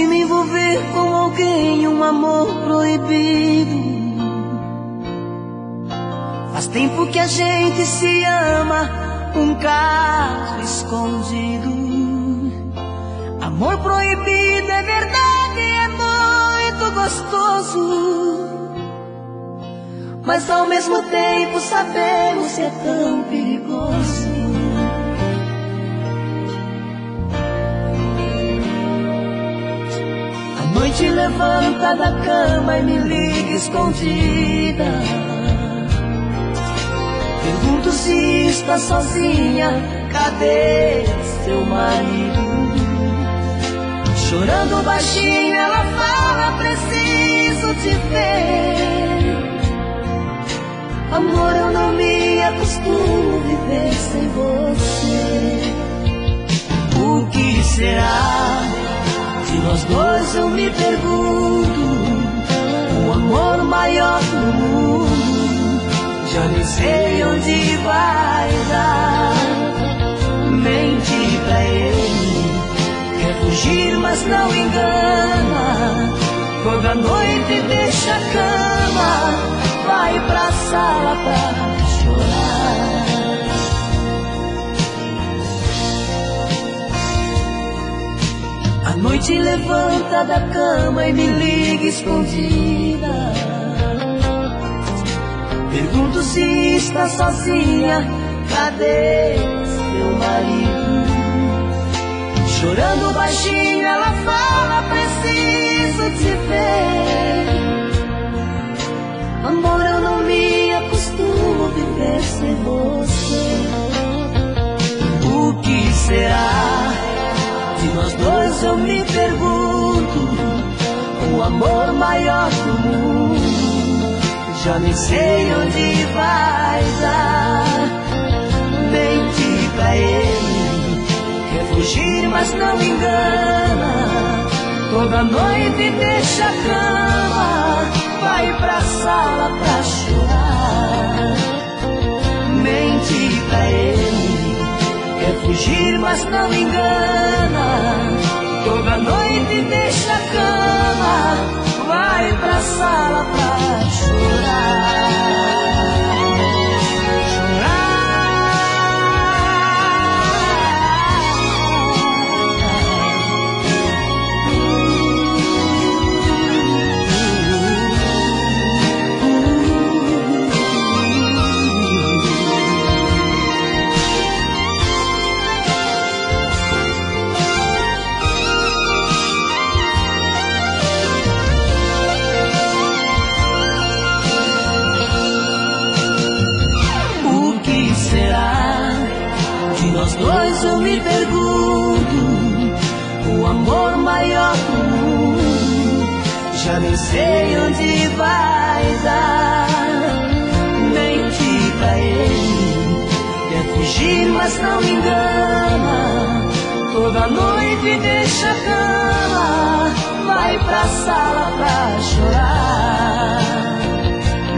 Fui me envolver com alguém, um amor proibido. Faz tempo que a gente se ama, um caso escondido. Amor proibido é verdade, é muito gostoso, mas ao mesmo tempo sabemos que é tão perigoso. A noite levanta da cama e me liga escondida. Pergunto se está sozinha, cadê seu marido? Chorando baixinho ela fala, preciso te ver. Amor, eu não me acostumo viver sem você. O que será de nós dois, eu me pergunto. O amor maior do mundo, já nem sei onde vai dar. Mente pra ele, quer fugir mas não engana. Toda noite deixa a cama, vai pra sala pra chorar. A noite levanta da cama e me liga escondida. Pergunto se está sozinha, cadê seu marido? Chorando baixinho ela fala, preciso te ver. Amor, eu não me acostumo a viver sem você. O que será de nós dois, eu me pergunto. O amor maior do mundo, já nem sei onde vai dar. Mente pra ele, quer fugir mas não engana. Toda noite deixa a cama, vai pra sala pra chorar. Mente pra ele, quer fugir mas não engana. Toda noite deixa a cama, vai pra sala pra chorar. Dois eu me pergunto, o amor maior do mundo, já nem sei onde vai dar. Mente pra ele, quer fugir mas não engana. Toda noite deixa a cama, vai pra sala pra chorar.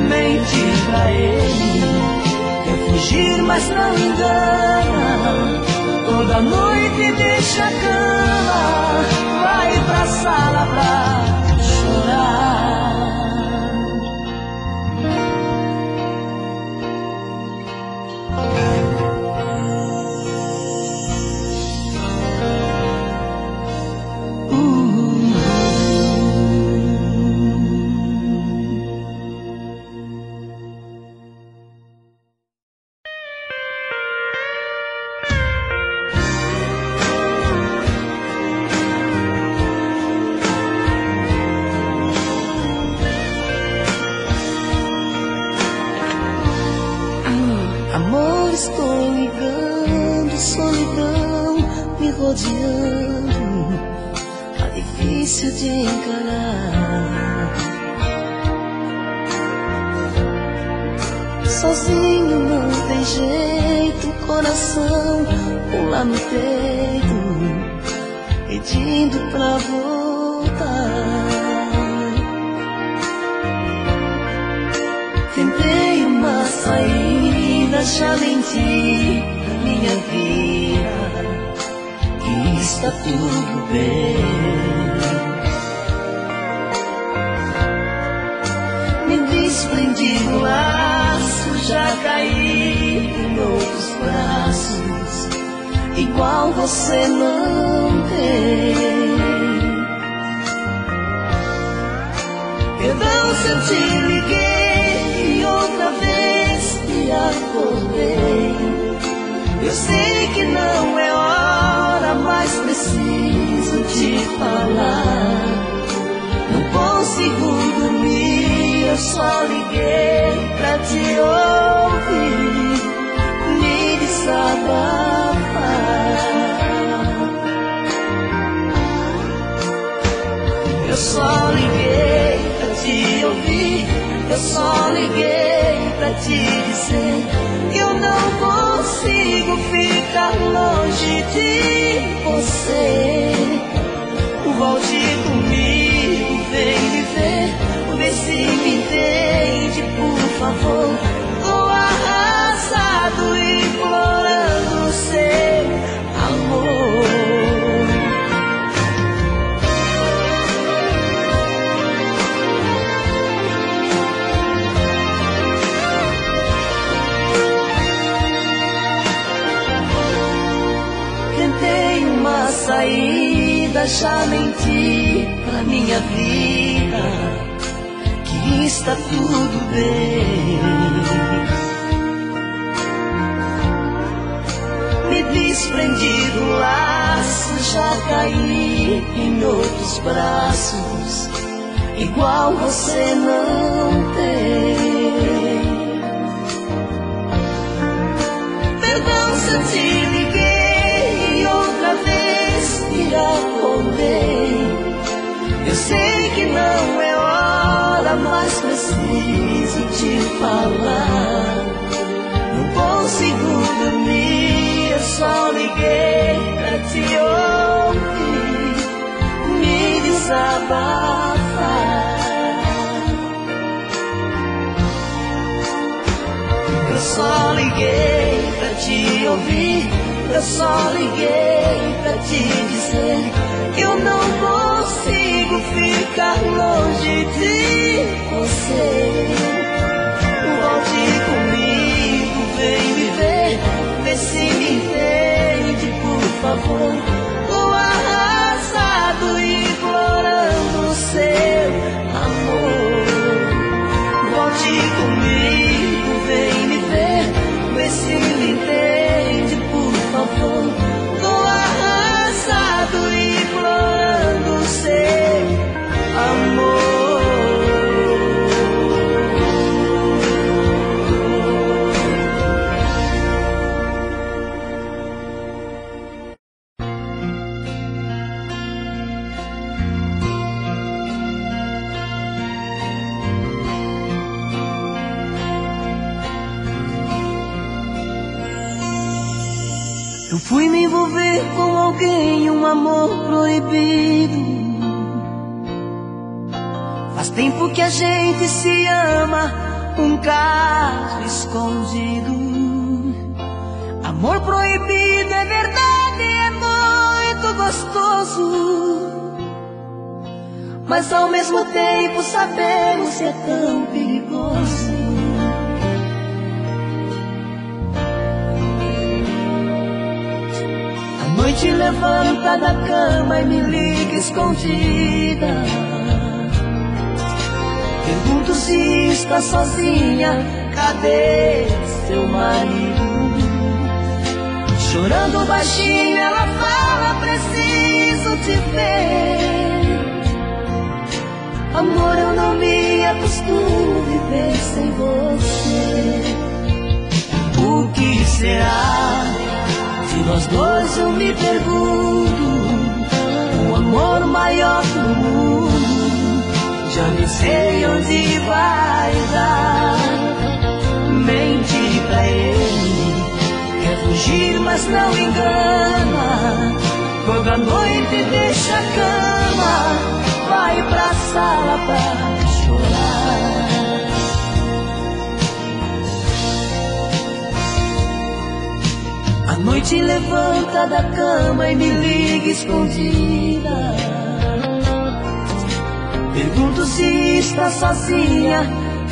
Mente pra ele, quer fugir mas não engana. Toda noite deixa a cama, vai pra sala pra chorar. Tudo bem. cair em outros braços, igual você não tem. Perdão se eu te liguei e outra vez te acordei. Eu sei que não é hora, mas preciso te falar. Não consigo dormir, eu só liguei pra te ouvir, me desabafar. Eu só liguei pra te ouvir, eu só liguei pra te dizer que eu não consigo ficar longe de você. Volte comigo, vem viver, vê se me entende, por favor. Tô arrasado implorando o seu amor. Tentei uma saída, já menti pra minha vida, que está tudo bem. Me desprendi do laço, já caí em outros braços, igual você não tem. Perdão se eu te liguei outra vez, irá. Eu sei que não é hora, mas preciso te falar. Não consigo dormir, eu só liguei pra te ouvir, me desabafar. Eu só liguei pra te ouvir, eu só liguei pra te dizer que eu não consigo ficar longe de você. Volte comigo, vem me ver, vê se me entende, por favor. Tô arrasado implorando o seu amor. Volte comigo, vem me ver, vê se me entende, por favor. Tô arrasado implorando o seu amor. Eu fui me envolver com alguém, um amor proibido. Faz tempo que a gente se ama, um caso escondido. Amor proibido é verdade, é muito gostoso, mas ao mesmo tempo sabemos que é tão perigoso. Noite levanta da cama e me liga escondida. Pergunto se está sozinha, cadê seu marido? Chorando baixinho ela fala, preciso te ver. Amor, eu não me acostumo a viver sem você. O que será de nós dois, eu me pergunto? Um amor maior do mundo, já nem sei onde vai dar. Mente pra ele, quer fugir mas não engana. Quando a noite deixa a cama, vai pra sala pra chorar. A noite levanta da cama e me liga escondida. Pergunto se está sozinha,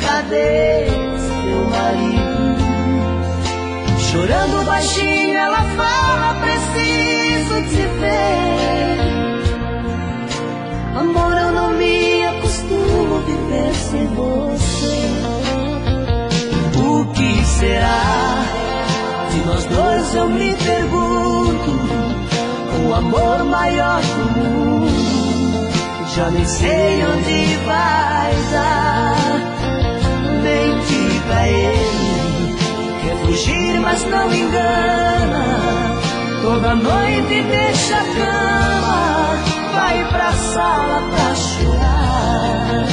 cadê seu marido? Chorando baixinho ela fala, preciso te ver. Amor, eu não me acostumo a viver sem você. O que será de nós dois, eu me pergunto. Um amor maior que o mundo, já nem sei onde vai dar. Mentira ele, quer fugir mas não engana. Toda noite deixa a cama, vai pra sala pra chorar.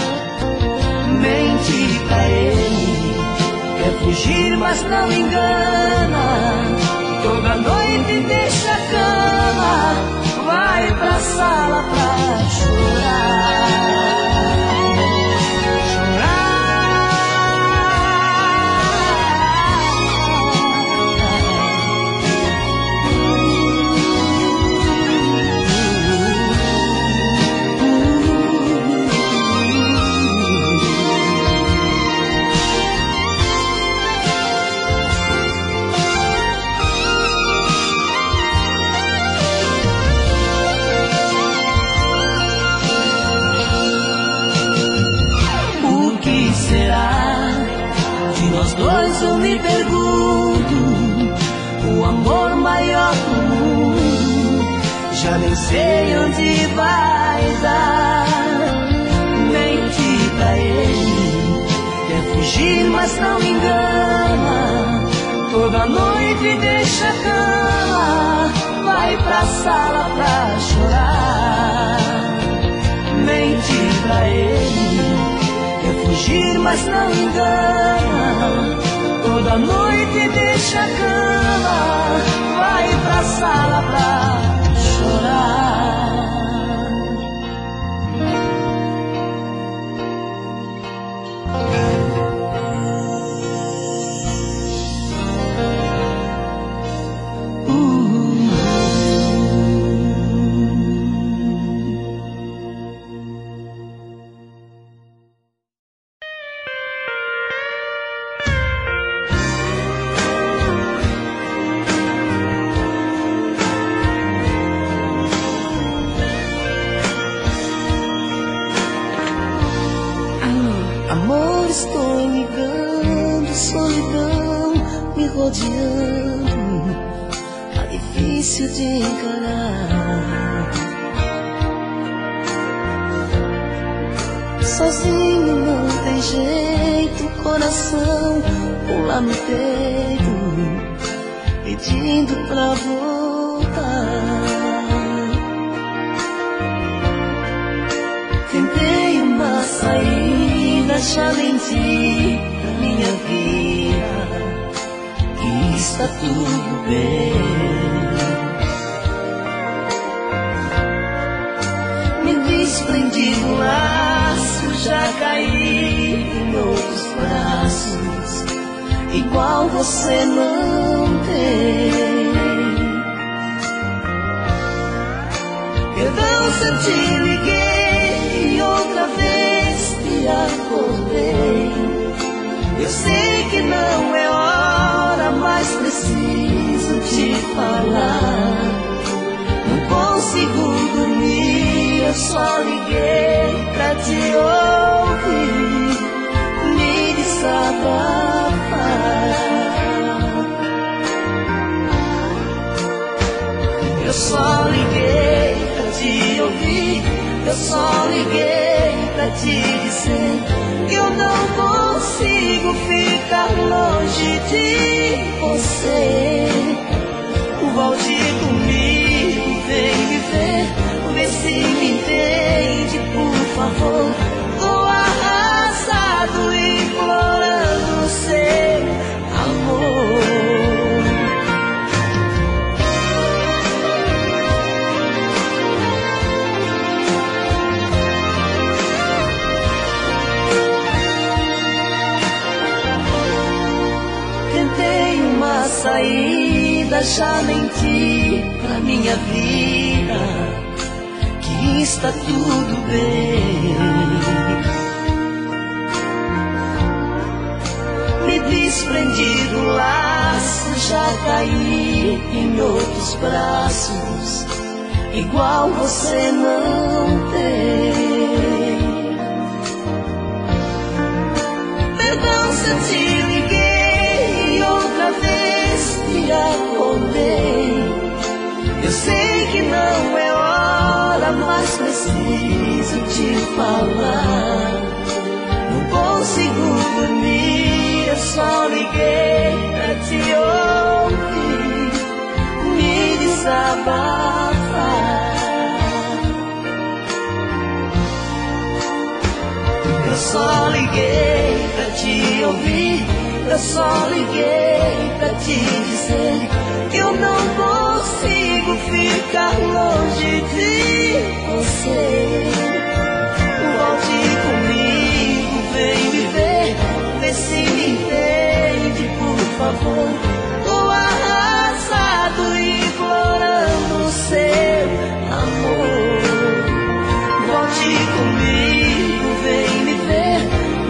Mentira ele, quer fugir mas não engana. Toda noite deixa a cama, vai pra sala pra chorar. Dois eu me pergunto, o amor maior do mundo, já nem sei onde vai dar. Mente pra ele, quer fugir mas não engana. Toda noite deixa a cama, vai pra sala pra chorar. Mente pra ele, quer fugir mas não engana. Toda noite deixa a cama, vai pra sala pra chorar. Já menti pra minha vida, que está tudo bem. Me desprendi do laço, já vai cair em outros braços, igual você não tem. Perdão se eu te liguei outra vez, te acordei. Eu sei que não é hora, mas preciso te falar. Não consigo dormir, eu só liguei pra te ouvir, me desabafar. Eu só liguei pra te ouvir, eu só liguei pra te dizer que eu não consigo ficar longe de você. Volte comigo, vem me ver, vê se me entende, por favor. Tô arrasado e implorando o seu amor. Volte comigo, vem me ver,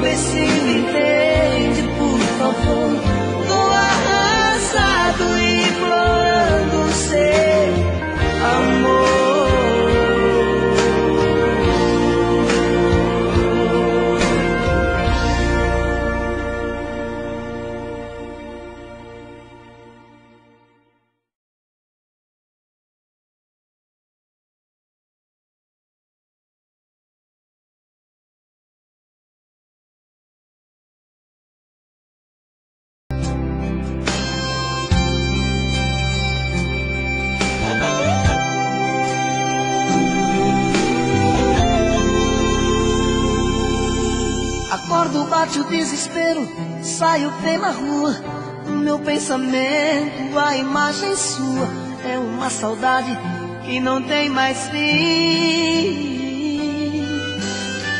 vê se me entende, por favor. Tô arrasado e implorando o seu amor. Bate o desespero, saio pela rua. O meu pensamento, a imagem sua, é uma saudade que não tem mais fim.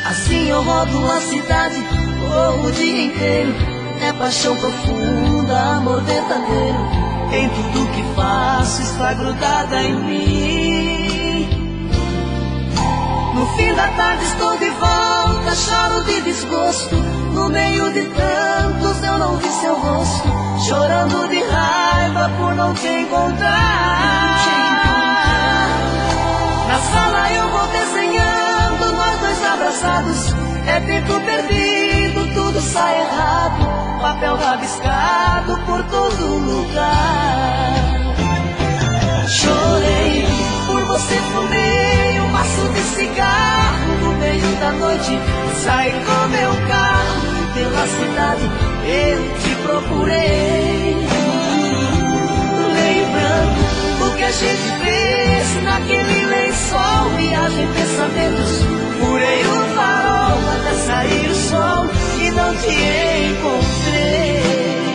Assim eu rodo a cidade, corro o dia inteiro. É paixão profunda, amor verdadeiro. Em tudo que faço está grudada em mim. No fim da tarde estou de volta, choro de desgosto. No meio de tantos eu não vi seu rosto, chorando de raiva por não te encontrar. Na sala eu vou desenhando nós dois abraçados. É tempo perdido, tudo sai errado, papel rabiscado por todo lugar. Chorei por você, fumei um maço de cigarro no meio da noite. Saí com meu carro pela cidade, eu te procurei. Lembrando do que a gente fez naquele lençol, viagem pensamentos, furei o farol até sair o sol e não te encontrei.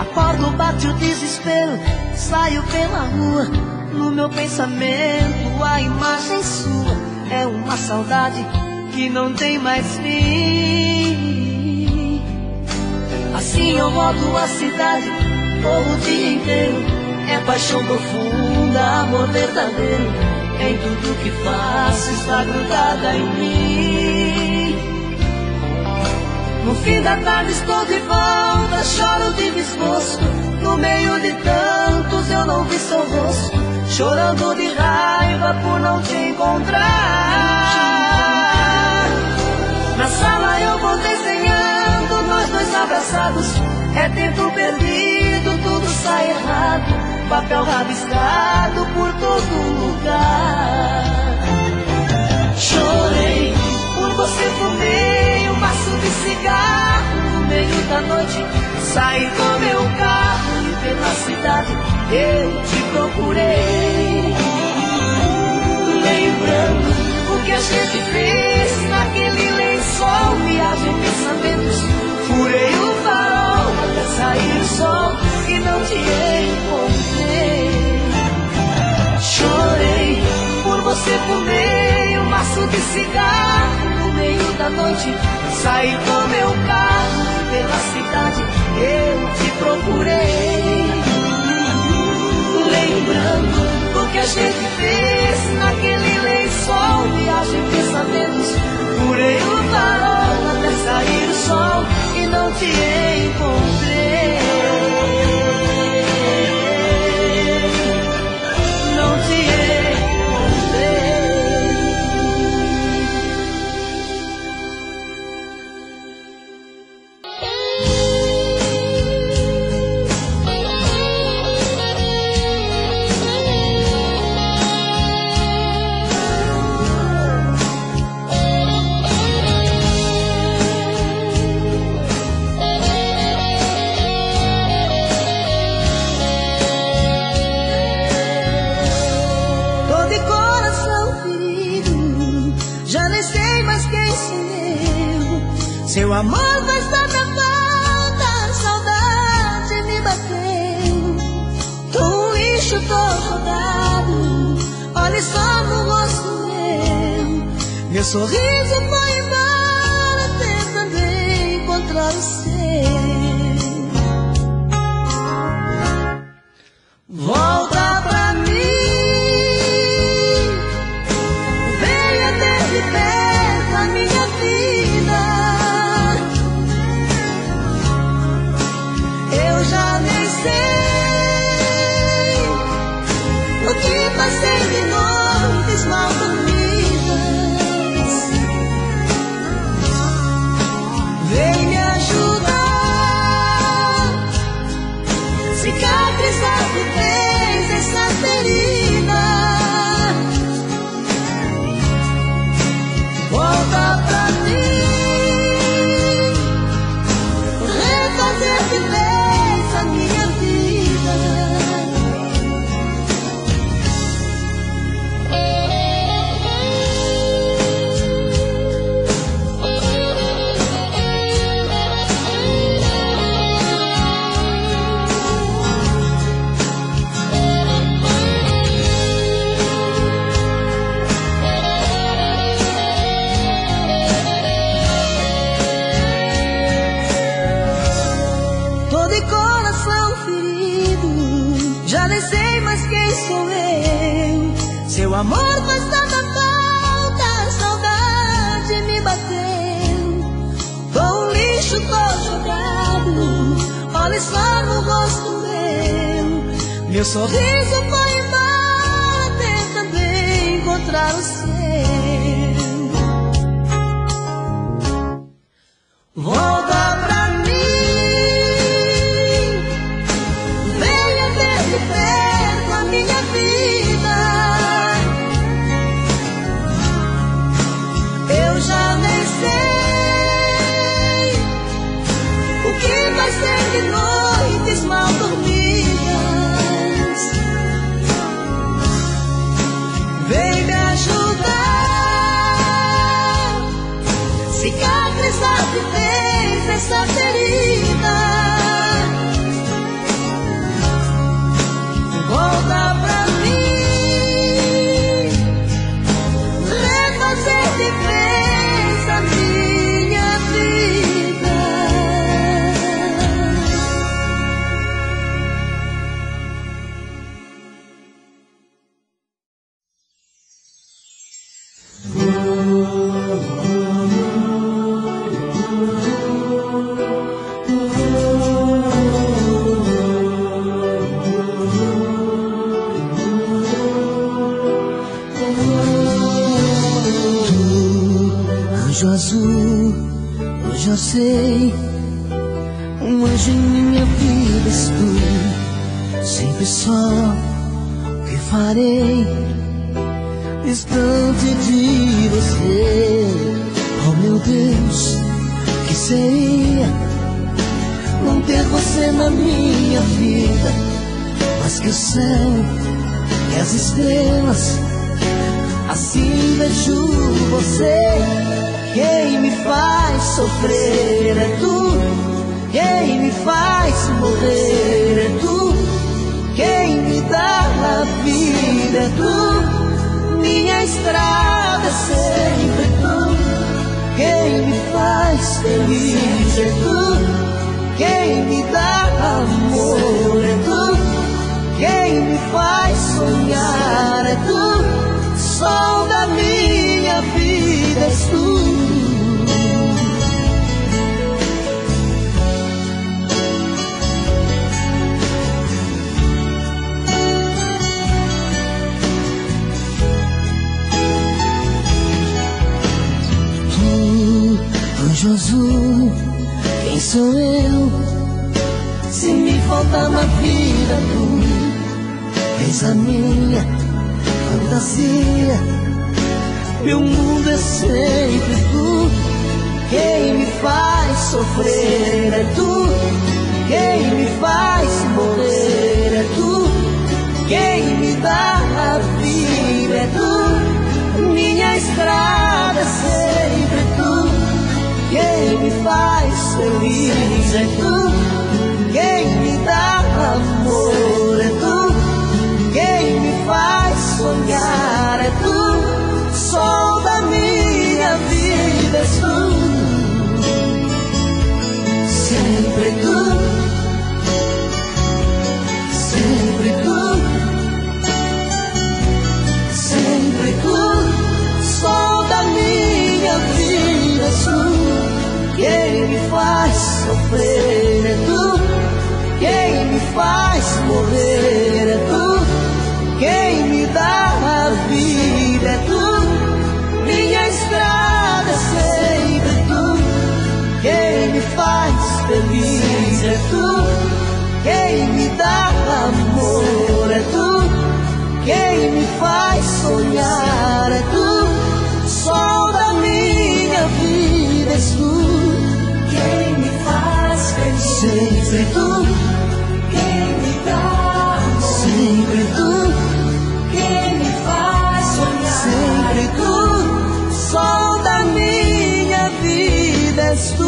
Acordo, bate o desespero, saio pela rua. No meu pensamento, a imagem sua é uma saudade que não tem mais fim. Assim eu rodo a cidade, corro o dia inteiro. É paixão profunda, amor verdadeiro. Em tudo que faço está grudada em mim. No fim da tarde estou de volta, choro de desgosto. No meio de tantos eu não vi seu rosto, chorando de raiva por não te encontrar. Na sala eu vou desenhando nós dois abraçados. É tempo perdido, tudo sai errado, papel rabiscado por todo lugar. Chorei por você, fumei um maço de cigarro no meio da noite. Saí com meu carro e pela cidade eu te procurei. Lembrando o que a gente fez naquele lençol, viagem pensamentos, furei o farol até sair o sol e não te encontrei. Chorei por você, fumei um maço de cigarro no meio da noite. Saí com meu carro pela cidade, eu te procurei. Lembrando do que a gente fez naquele lençol, viagem pensamentos. Seu amor faz tanta falta, saudade me bateu. Tô um lixo, tô rodado, olhe só no rosto meu. Meu sorriso foi embora, até também encontrar o seu. Volta pra mim, venha ter de perto a minha vida. Eu já nem sei o que passei de noites mal dormidas. Vem me ajudar, cicatrizar que fez essa ferida. Volta pra mim, refazer de vez a minha vida. Seu amor faz tanta falta, saudade me bateu. Tô um lixo, tô jogado, olhe só no rosto meu. Meu sorriso foi embora, até também encontrar o seu. Volta pra mim, venha ver de perto a minha vida. Já nem sei o que vai ser de noites mal dormidas. Vem me ajudar, cicatrizar que fez essa ferida. Volta pra mim, refazer de vez a minha vida. Anjo azul, hoje eu sei, um anjo em minha vida és tu. Sempre só, o que farei distante de você? Oh meu Deus, o que seria não ter você na minha vida? Mas que o céu e as estrelas, assim vejo você. Quem me faz sofrer é tu, quem me faz morrer é tu, quem me dá a vida é tu, minha estrada é sempre tu, quem me faz feliz é tu, quem me dá amor é tu, quem me faz sonhar é tu, sol da minha vida és tu. Anjo azul, quem sou eu? Se me faltar na vida tu, és a minha fantasia. Meu mundo é sempre tu. Quem me faz sofrer é tu, quem me faz morrer é tu, quem me dá a vida é tu, minha estrada é sempre tu. Quem me faz feliz. É tu quem me dá amor, é tu quem me faz sonhar, é tu sol da minha vida, és tu, sempre tu. Quem me faz sofrer é tu, quem me faz morrer é tu, quem me dá a vida é tu, minha estrada é sempre tu, quem me faz feliz é tu, quem me dá amor é tu, quem me faz sonhar é tu, sol da minha vida és tu. Sempre tu, quem me dá amor. Sempre tu, quem me faz sonhar. Sempre tu, sol da minha vida és tu.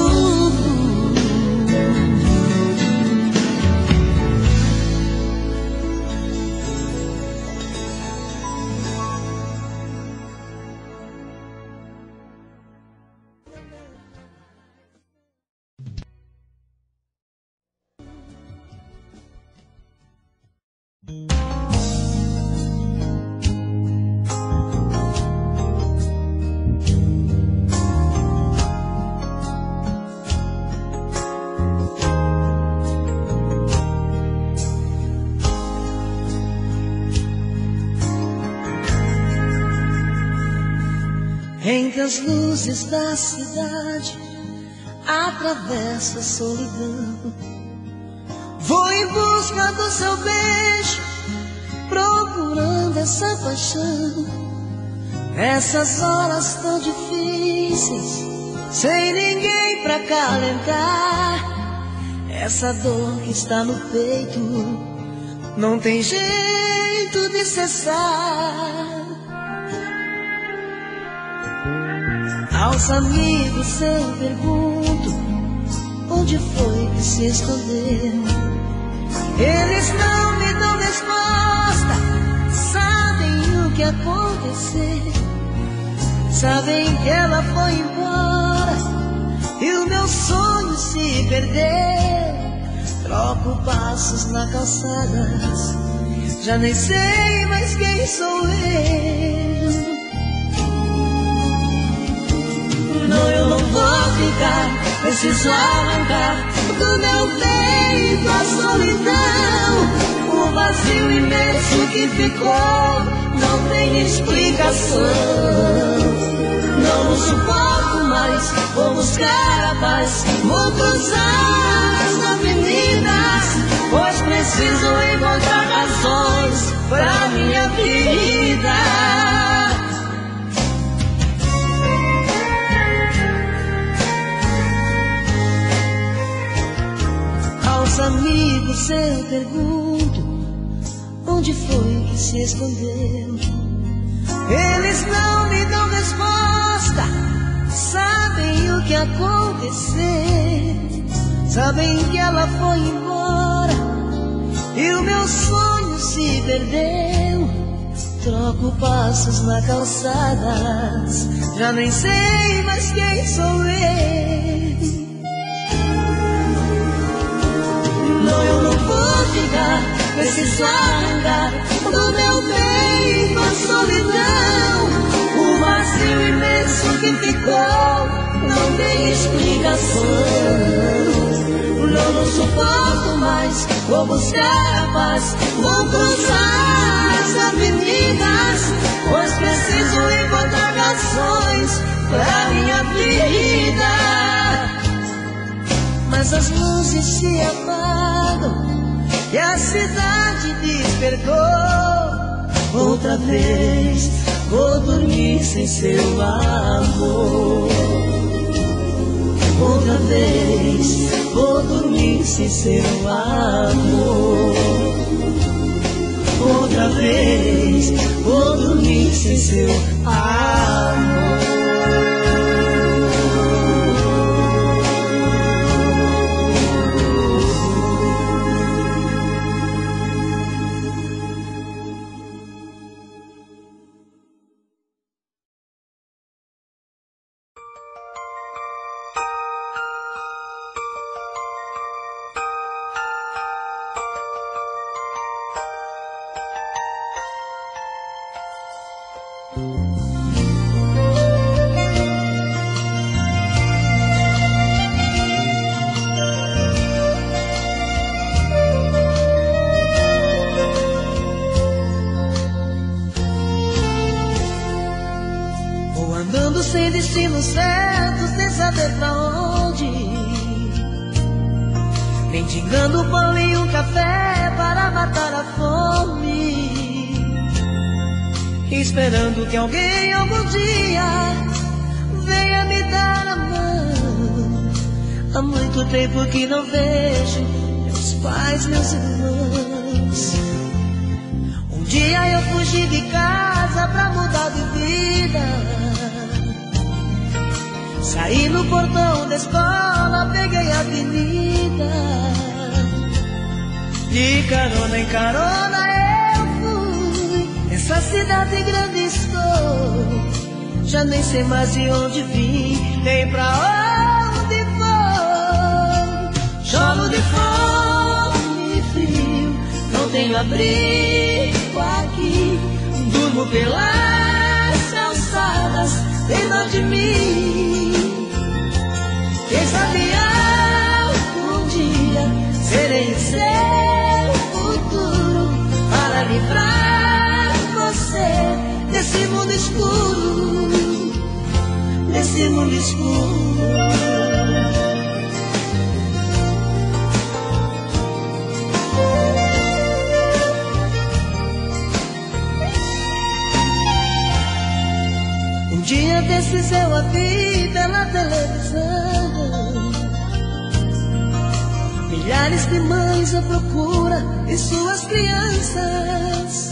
Entre as luzes da cidade, atravesso a solidão. Vou em busca do seu beijo, procurando essa paixão. Nessas horas tão difíceis, sem ninguém pra acalentar essa dor que está no peito, não tem jeito de cessar. Aos amigos eu pergunto onde foi que se escondeu. Eles não me dão resposta, sabem o que aconteceu. Sabem que ela foi embora e o meu sonho se perdeu. Troco passos na calçada, já nem sei mais quem sou eu. Não, eu não vou ficar, preciso arrancar do meu peito a solidão. O vazio imenso que ficou não tem explicação. Não suporto mais, vou buscar a paz, vou cruzar as avenidas, pois preciso encontrar razões pra minha vida. Aos amigos eu pergunto onde foi que se escondeu. Eles não me dão resposta, sabem o que aconteceu. Sabem que ela foi embora e o meu sonho se perdeu. Troco passos na calçada, já nem sei mais quem sou eu. Não, eu não vou ficar, preciso andar do meu peito a solidão. O vazio imenso que ficou não tem explicação. Não suporto mais, vou buscar a paz, vou cruzar as avenidas, pois preciso encontrar razões pra minha vida. Mas as luzes se apagam e a cidade despertou. Outra vez vou dormir sem seu amor. Outra vez vou dormir sem seu amor. Outra vez vou dormir sem seu amor. Vou andando sem destino certo, sem saber pra onde ir, mendigando um pão e um café para matar a fome, esperando que alguém algum dia venha me dar a mão. Há muito tempo que não vejo meus pais, meus irmãos. Um dia eu fugi de casa pra mudar de vida, saí no portão da escola, peguei a avenida, de carona em carona essa cidade grande estou, já nem sei mais de onde vim, nem pra onde vou. Choro de fome e frio, não tenho abrigo aqui, durmo pelas calçadas, tem dó de mim. Quem sabe algum dia serei o seu futuro para livrar desse mundo escuro, desse mundo escuro. Um dia desses eu a vi pela televisão, milhares de mães à procura de suas crianças,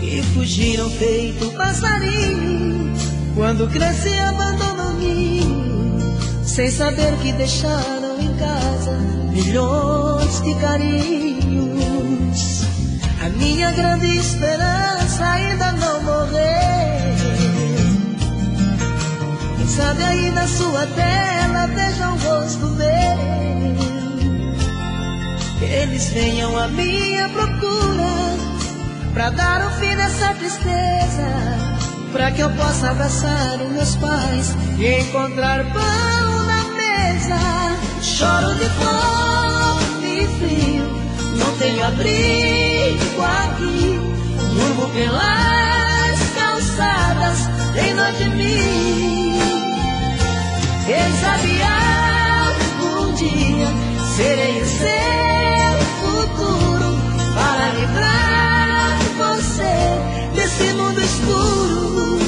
e fugiram feito um passarinho quando cresce e abandona o ninho, sem saber que deixaram em casa milhões de carinhos. A minha grande esperança ainda não morreu, quem sabe aí na sua tela veja um rosto meu, eles venham à minha procura pra dar um fim nessa tristeza, pra que eu possa abraçar os meus pais e encontrar pão na mesa. Choro de fome e frio, não tenho abrigo aqui, durmo pelas calçadas, tem dó de mim. Quem sabe algum dia serei o seu futuro para livrar desse mundo escuro,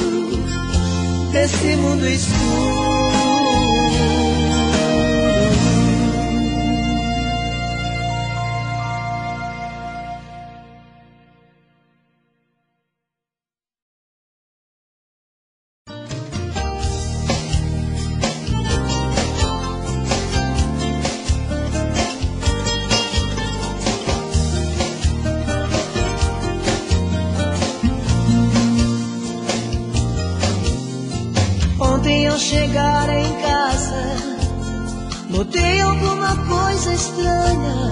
desse mundo escuro. Chegar em casa, notei alguma coisa estranha.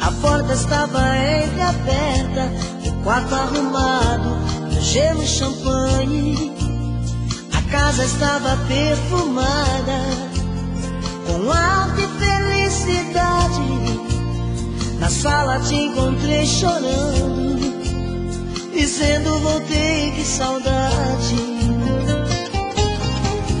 A porta estava entreaberta, o quarto arrumado, o gelo e champanhe. A casa estava perfumada com ar de felicidade. Na sala te encontrei chorando, dizendo voltei, que saudade.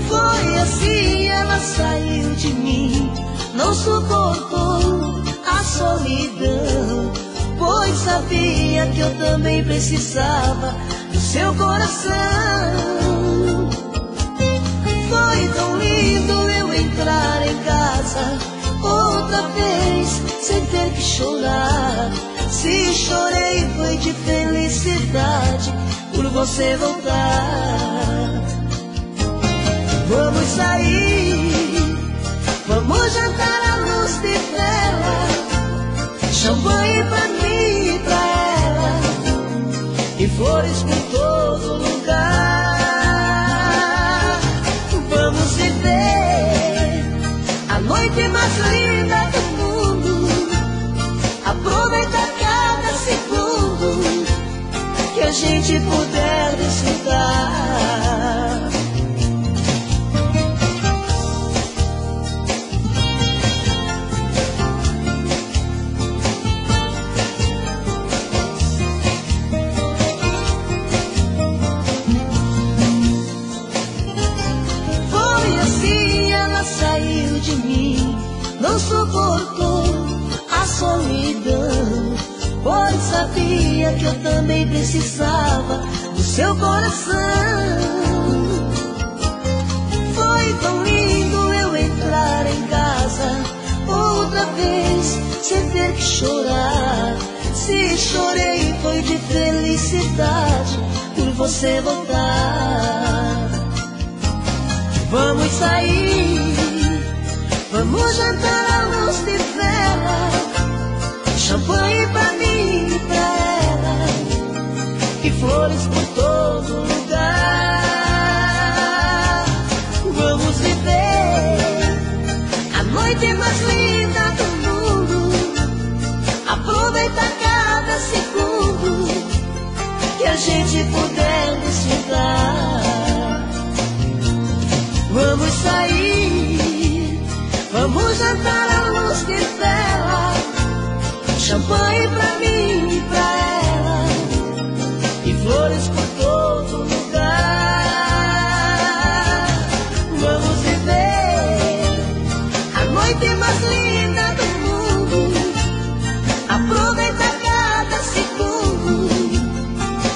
Foi assim, ela saiu de mim, não suportou a solidão, pois sabia que eu também precisava do seu coração. Foi tão lindo eu entrar em casa outra vez, sem ter que chorar. Se chorei foi de felicidade por você voltar. Vamos sair, vamos jantar à luz de vela, champanhe pra mim e pra ela, e flores por todo lugar. Vamos viver a noite mais linda do mundo, aproveitar cada segundo que a gente puder. Você sabia que eu também precisava do seu coração. Foi tão lindo eu entrar em casa outra vez, sem ter que chorar. Se chorei foi de felicidade por você voltar. Vamos sair, vamos jantar à luz de vela, champanhe pra mim e pra ela, e flores por todo lugar. Vamos viver a noite mais linda do mundo, aproveitar cada segundo que a gente puder desfrutar. Vamos sair, vamos jantar à luz de vela, champanhe pra mim e pra ela, e flores por todo lugar. Vamos viver a noite mais linda do mundo, aproveitar cada segundo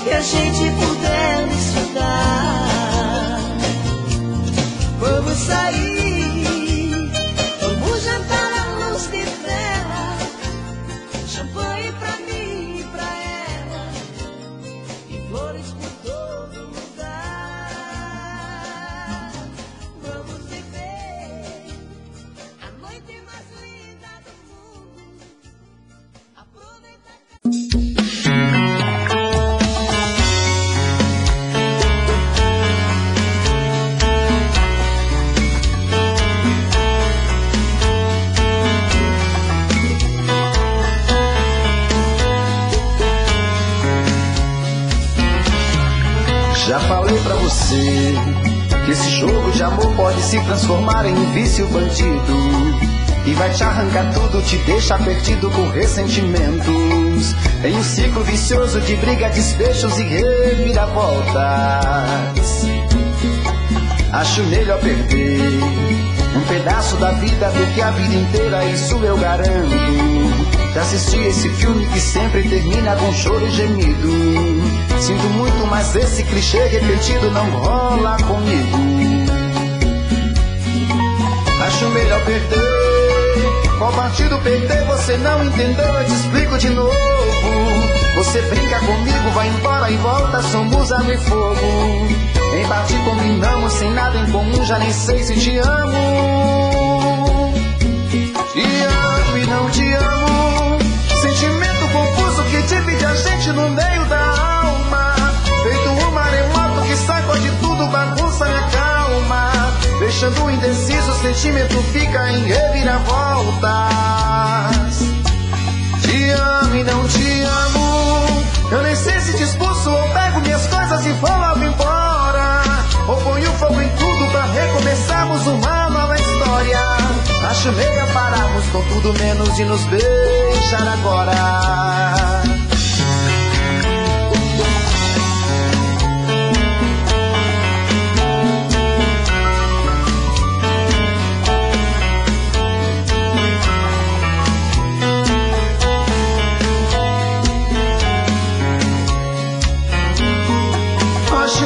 que a gente puder estudar. Vamos sair, vamos jantar à luz de vela, champanhe pra mim e pra ela, e flores por todo lugar. Vamos viver a noite mais linda do mundo, aproveitar. Já falei pra você que esse jogo de amor pode se transformar em um vício bandido, e vai te arrancar tudo, te deixa perdido com ressentimentos, em um ciclo vicioso de briga, desfechos e reviravoltas. Acho melhor perder um pedaço da vida do que a vida inteira, isso eu garanto. Já assisti esse filme que sempre termina com choro e gemido. Sinto muito, mas esse clichê repetido não rola comigo. Acho melhor perder. Qual partido perder? Você não entendeu, eu te explico de novo. Você brinca comigo, vai embora e volta, somos água e fogo. Em parte combinamos, sem nada em comum, já nem sei se te amo. Te amo e não te amo. Sentimento confuso que divide a gente no meio da alma. Feito um maremoto que sacode tudo, bagunça minha calma, deixando indeciso, o sentimento fica em reviravoltas. Te amo e não te amo. Eu nem sei se te expulso ou pego minhas coisas e vou logo embora, ou ponho fogo em tudo pra recomeçarmos uma nova história. Acho melhor pararmos com tudo menos de nos beijar agora.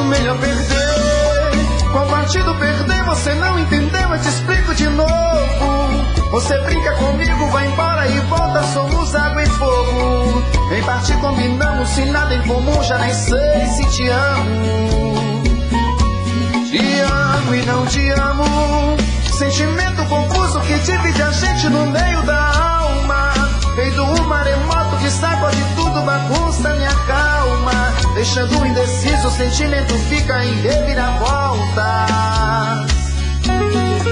Melhor perder. Qual partido perder? Você não entendeu, eu te explico de novo. Você brinca comigo, vai embora e volta, somos água e fogo. Em parte combinamos, sem nada em comum, já nem sei se te amo. Te amo e não te amo. Sentimento confuso que divide a gente no meio da alma. Feito um maremoto que sacode tudo, bagunça minha calma, deixando indeciso, o sentimento fica em reviravoltas.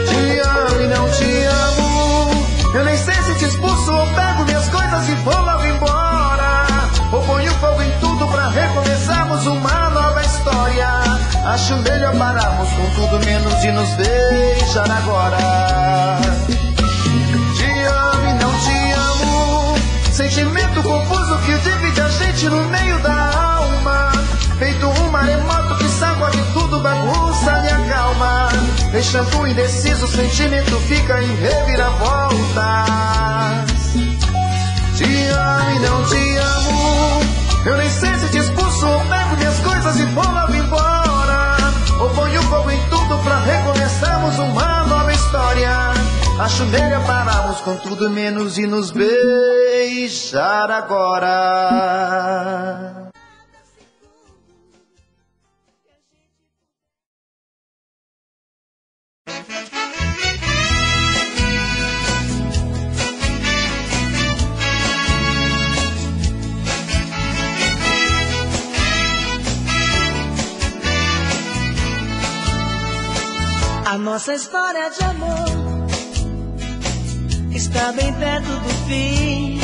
Te amo e não te amo. Eu nem sei se te expulso ou pego minhas coisas e vou logo embora, ou ponho fogo em tudo pra recomeçarmos uma nova história. Acho melhor pararmos com tudo menos de nos beijar agora. Te amo e não te amo. Sentimento confuso que divide a gente no meio da alma. Feito um maremoto que sacode tudo, bagunça minha calma, deixando indeciso, o sentimento fica em reviravoltas. Te amo e não te amo. Eu nem sei se discurso ou pego minhas coisas e vou logo embora, ou ponho fogo em tudo pra recomeçarmos uma nova história. Acho melhor pararmos com tudo menos e nos beijar agora. A nossa história de amor está bem perto do fim.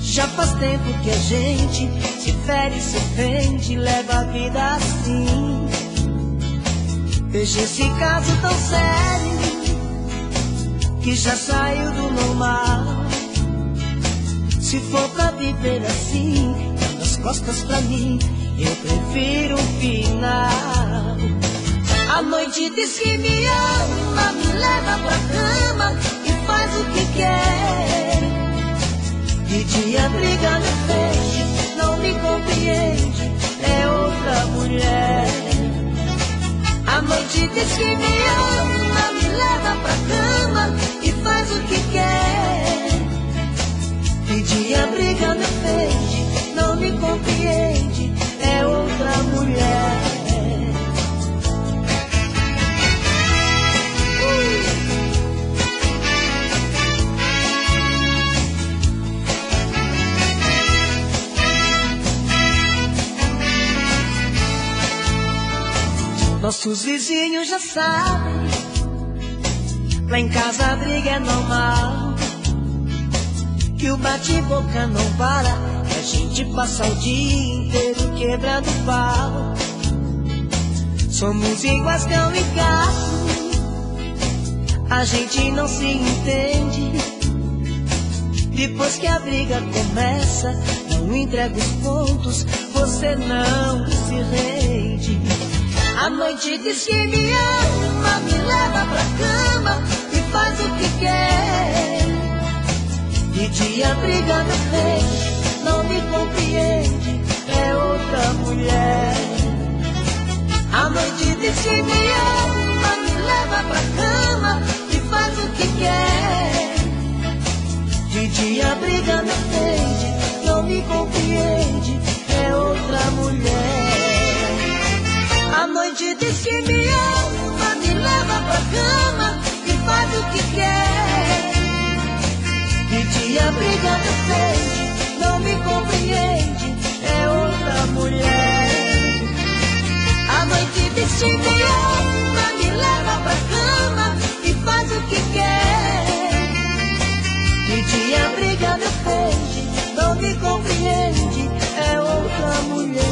Já faz tempo que a gente se fere, se ofende, leva a vida assim. Veja esse caso tão sério que já saiu do normal. Se for pra viver assim, dá as costas pra mim, eu prefiro um final. A noite diz que me ama, me leva pra cama e faz o que quer. De dia briga no peixe, não me compreende, é outra mulher. A noite diz que me ama, me leva pra cama e faz o que quer. De dia briga no peixe, não me compreende, é outra mulher. Nossos vizinhos já sabem, lá em casa a briga é normal, que o bate-boca não para, que a gente passa o dia inteiro quebrando pau. Somos iguais cão e gato, a gente não se entende. Depois que a briga começa, não entrega os pontos, você não se rende. A noite diz que me ama, me leva pra cama e faz o que quer. De dia briga no peito, não me compreende, é outra mulher. A noite diz que me ama, me leva pra cama e faz o que quer. De dia briga no peito, não me compreende, é outra mulher. A noite diz que me ama, me leva pra cama e faz o que quer. De dia briga no peito, não me compreende, é outra mulher. A noite diz que me ama, me leva pra cama e faz o que quer. De dia briga no peito, não me compreende, é outra mulher.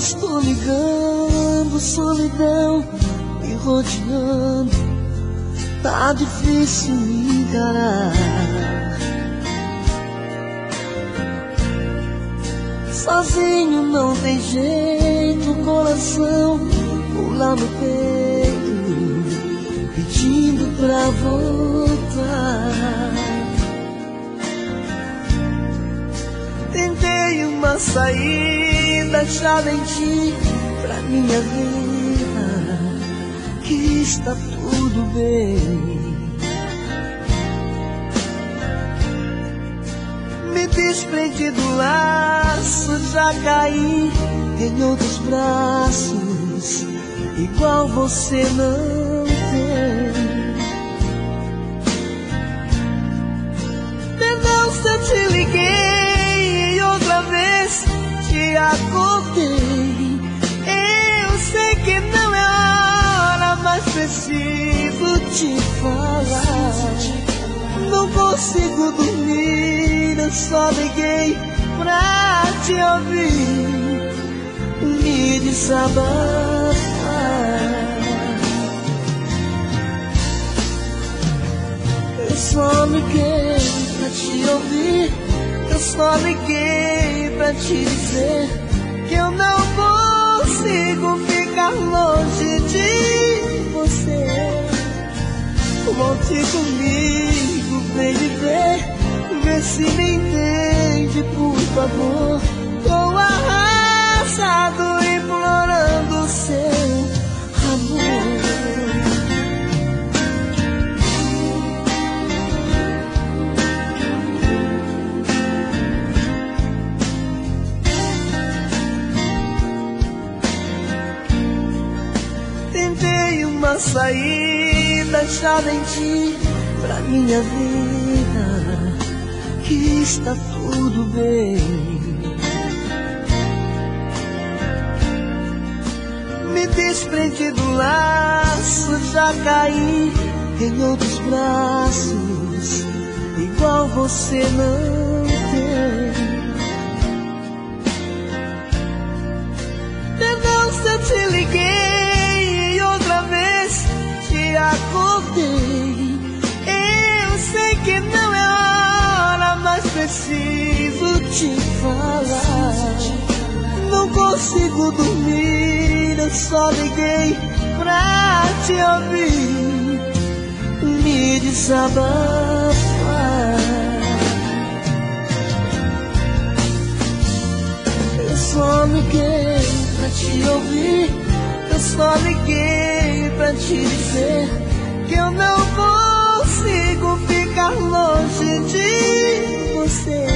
Estou ligando, solidão me rodeando, tá difícil me encarar. Sozinho não tem jeito, o coração pula no peito, pedindo pra voltar. Tentei uma saída, já vendi pra minha vida que está tudo bem. Me desprendi do laço, já caí em outros braços, igual você não tem. Perdão se eu te liguei, te acordei. Eu sei que não é hora, mas preciso te falar. Não consigo dormir, eu só liguei pra te ouvir. me desabafar. Eu só liguei pra te ouvir, eu só liguei pra te dizer que eu não consigo ficar longe de você. Volte comigo, vem viver. Vê se me entende, por favor. Tô arrasado, implorando o seu amor. Tentei uma saída, já menti pra minha vida, que está tudo bem. Me desprendi do laço, já caí em outros braços, igual você não tem. Perdão se eu te liguei e outra vez te acordei. Eu sei que não é hora, mas preciso te falar. Não consigo dormir, eu só liguei pra te ouvir, me desabafar. Eu só liguei pra te ouvir, eu só liguei pra te dizer que eu não consigo ficar longe de você.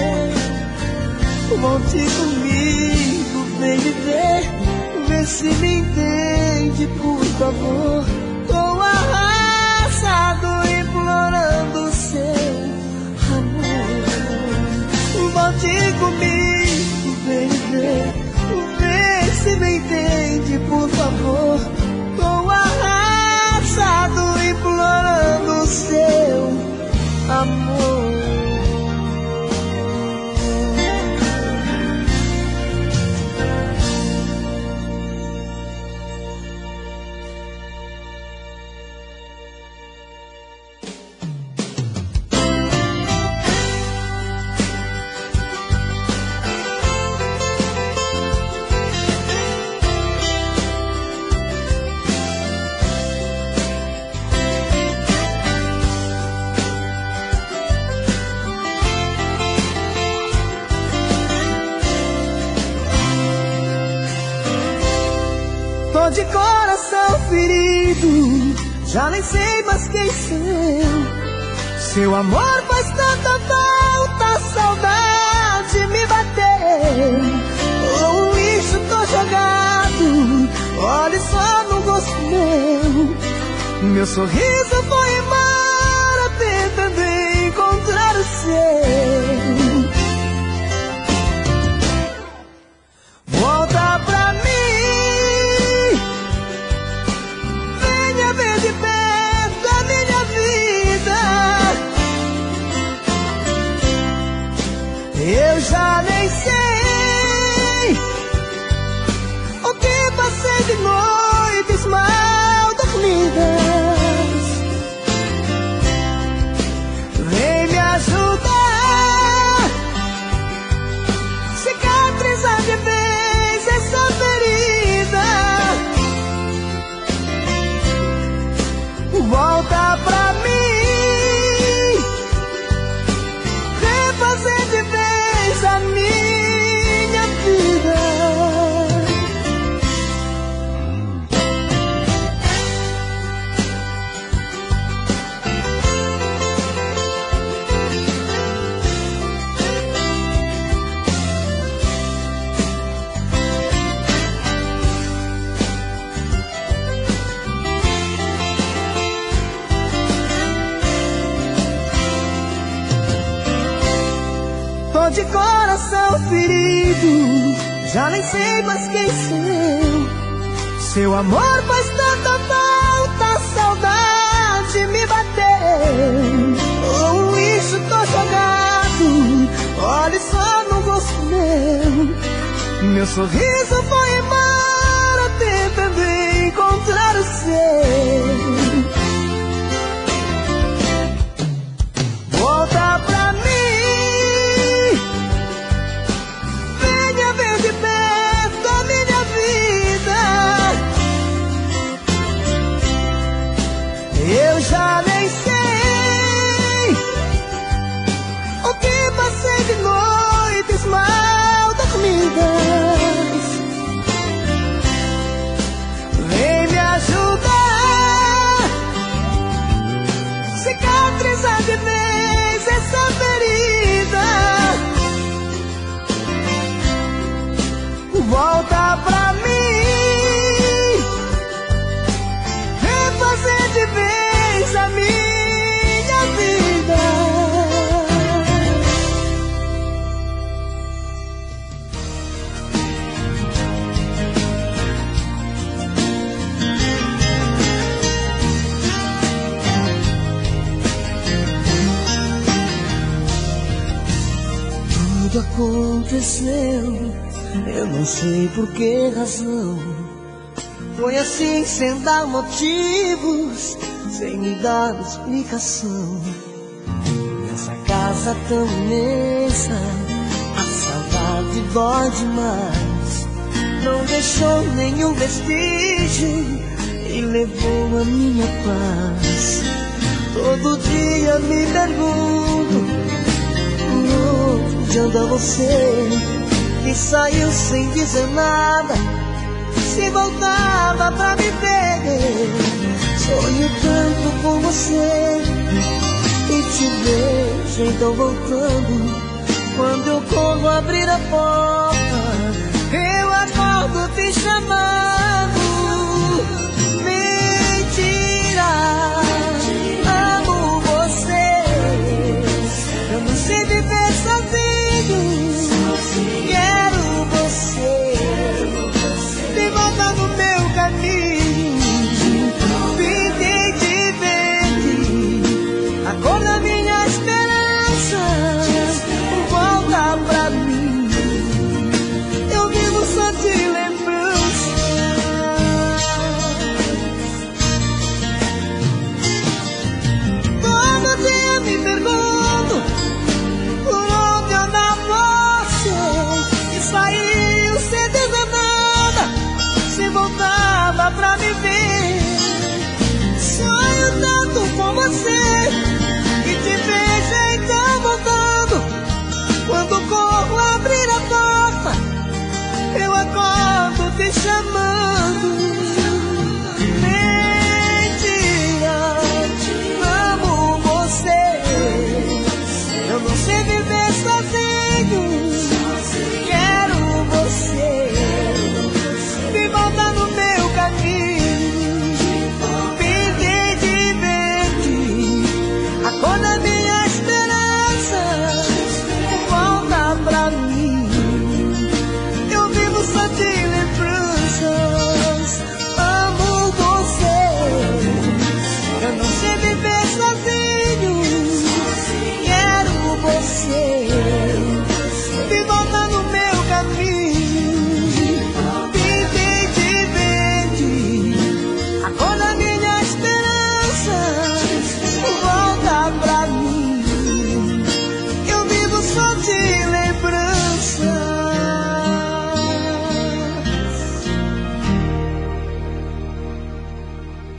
Volte comigo, vem me ver, vê se me entende, por favor. Tô arrasado, implorando o seu amor. Volte comigo, vem me ver, vê se me entende, por favor. Tô arrasado, implorando o seu amor. De coração ferido, já nem sei mais quem sou. Seu amor faz tanta falta, a saudade me bateu. Oh, um lixo tô jogado, olha só no rosto meu. Meu sorriso foi embora, tentando encontrar o seu. Volta pra mim, eu já nem sei o que passei de noites mal dormidas. Vem me ajudar, cicatrizar de vez essa ferida. Volta pra mim, de coração ferido, já nem sei mais quem sou. Seu amor faz tanta falta, a saudade me bateu. Um lixo tô jogado, olha só no rosto meu. Meu sorriso foi embora. aconteceu, eu não sei por que razão. Foi assim sem dar motivos, sem me dar explicação. Nessa casa tão imensa, a saudade dói demais. Não deixou nenhum vestígio e levou a minha paz. Todo dia me pergunto, onde anda você? Que saiu sem dizer nada, se voltava pra me perder. Sonho tanto com você e te vejo então voltando. Quando eu corro abrir a porta, eu acordo te chamando.